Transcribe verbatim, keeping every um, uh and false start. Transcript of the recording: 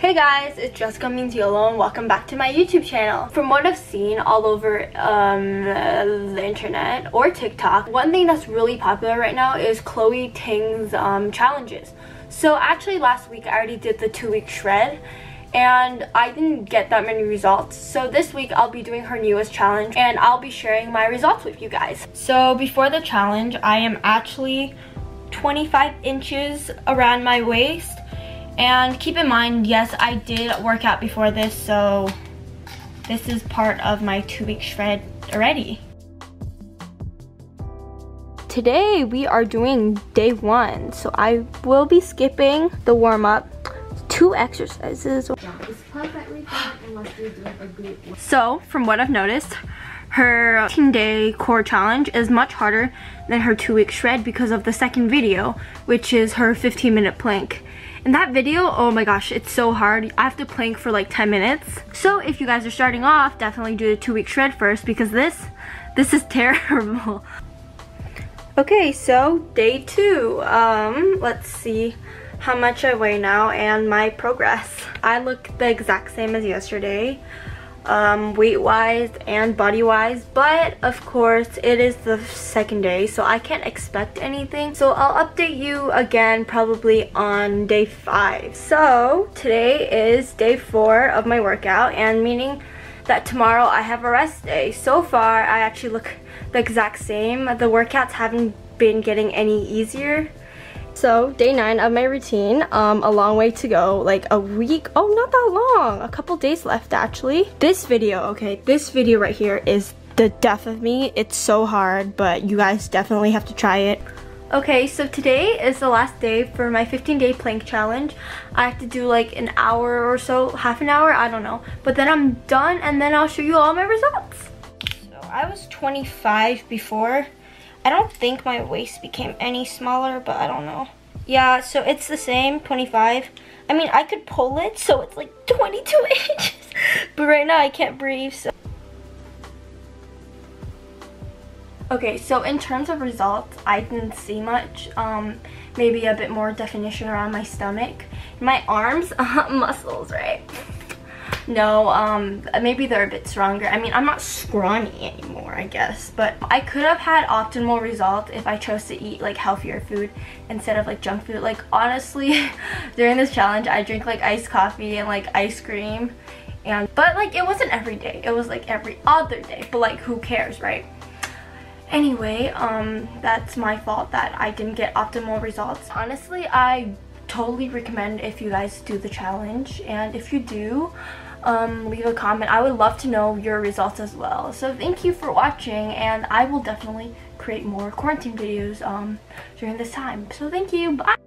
Hey guys, it's Jessica Means YOLO and welcome back to my YouTube channel. From what I've seen all over um, the internet or TikTok, one thing that's really popular right now is Chloe Ting's um, challenges. So actually last week I already did the two-week shred and I didn't get that many results. So this week I'll be doing her newest challenge and I'll be sharing my results with you guys. So before the challenge, I am actually twenty-five inches around my waist. And keep in mind, yes, I did work out before this, so this is part of my two-week shred already. Today, we are doing day one, so I will be skipping the warm-up, two exercises. So, from what I've noticed, her fourteen-day core challenge is much harder than her two-week shred because of the second video, which is her fifteen-minute plank. In that video, oh my gosh, it's so hard. I have to plank for like ten minutes. So if you guys are starting off, definitely do the two-week shred first because this, this is terrible. Okay, so day two. Um, let's see how much I weigh now and my progress. I look the exact same as yesterday, um, weight-wise and body-wise, but of course it is the second day, so I can't expect anything. So I'll update you again probably on day five. So today is day four of my workout, and meaning that tomorrow I have a rest day. So far, I actually look the exact same. The workouts haven't been getting any easier. So day nine of my routine, um, a long way to go, like a week, oh not that long, a couple days left actually. This video, okay, this video right here is the death of me. It's so hard, but you guys definitely have to try it. Okay, so today is the last day for my fifteen-day plank challenge. I have to do like an hour or so, half an hour, I don't know. But then I'm done and then I'll show you all my results. So I was twenty-five before. I don't think my waist became any smaller, but I don't know. Yeah, so it's the same, twenty-five. I mean, I could pull it, so it's like twenty-two inches. But right now, I can't breathe, so. Okay, so in terms of results, I didn't see much. Um, maybe a bit more definition around my stomach. My arms, uh, muscles, right? No, um, maybe they're a bit stronger. I mean, I'm not scrawny anymore, I guess. But I could have had optimal results if I chose to eat, like, healthier food instead of, like, junk food. Like, honestly, during this challenge, I drink, like, iced coffee and, like, ice cream. And But, like, it wasn't every day. It was, like, every other day. But, like, who cares, right? Anyway, um, that's my fault that I didn't get optimal results. Honestly, I totally recommend if you guys do the challenge. And if you do, Um, leave a comment. I would love to know your results as well. So thank you for watching, and I will definitely create more quarantine videos um, during this time. So thank you. Bye!